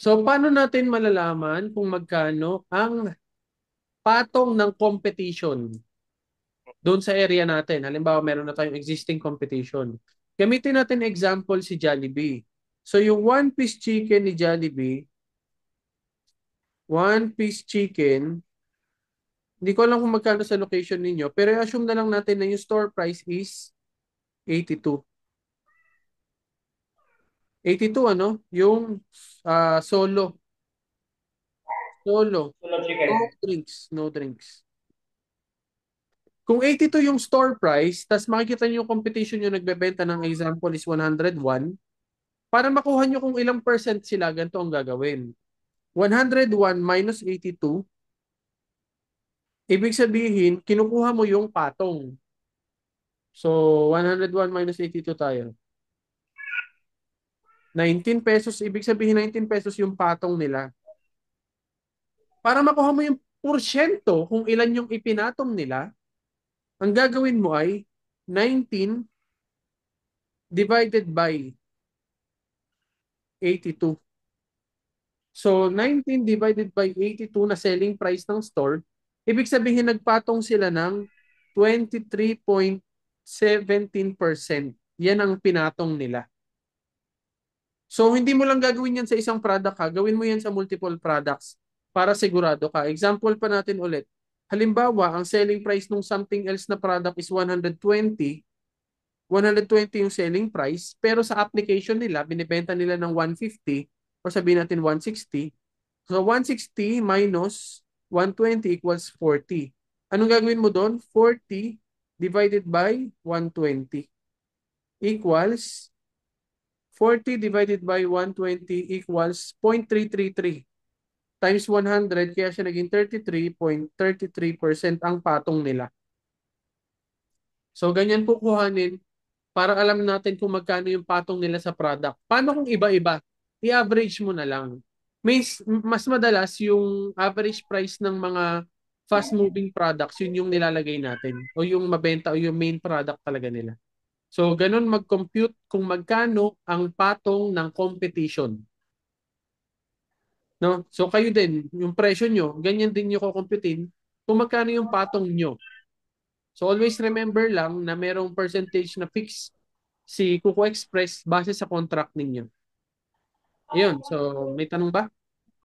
So, paano natin malalaman kung magkano ang patong ng competition doon sa area natin? Halimbawa, meron na tayong existing competition. Gamitin natin example si Jollibee. So, yung one-piece chicken ni Jollibee, one-piece chicken, hindi ko alam kung magkano sa location ninyo, pero i-assume na lang natin na yung store price is 82. 82 ano? Yung solo. Solo. Solo chicken. No drinks. No drinks. Kung 82 yung store price, tas makikita nyo yung competition yung nagbebenta ng example is 101, para makuha nyo kung ilang percent sila, ganito ang gagawin. 101 minus 82, ibig sabihin, kinukuha mo yung patong. So, 101 minus 82 tayo. 19 pesos. Ibig sabihin, 19 pesos yung patong nila. Para makuha mo yung porsyento kung ilan yung ipinatong nila, ang gagawin mo ay 19 divided by 82. So, 19 divided by 82 na selling price ng store, ibig sabihin, nagpatong sila ng 23.17%. Yan ang pinatong nila. So, hindi mo lang gagawin yan sa isang product ha. Gawin mo yan sa multiple products para sigurado ka. Example pa natin ulit. Halimbawa, ang selling price ng something else na product is 120. 120 yung selling price. Pero sa application nila, binibenta nila ng 150 or sabihin natin 160. So, 160 minus 120 equals 40. Anong gagawin mo doon? 40 divided by 120 equals 40 divided by 120 equals 0.333 times 100. Kaya siya naging 33.33% ang patong nila. So, ganyan po kuhanin para alam natin kung magkano yung patong nila sa product. Paano kung iba-iba? I-average mo na lang. Mas madalas yung average price ng mga fast-moving products, yun yung nilalagay natin o yung mabenta o yung main product talaga nila. So, ganun mag-compute kung magkano ang patong ng competition. No? So, kayo din, yung presyo nyo, ganyan din nyo kukomputin kung magkano yung patong nyo. So, always remember lang na merong percentage na fix si Kuko Express base sa contract ninyo. Ayun, so may tanong ba?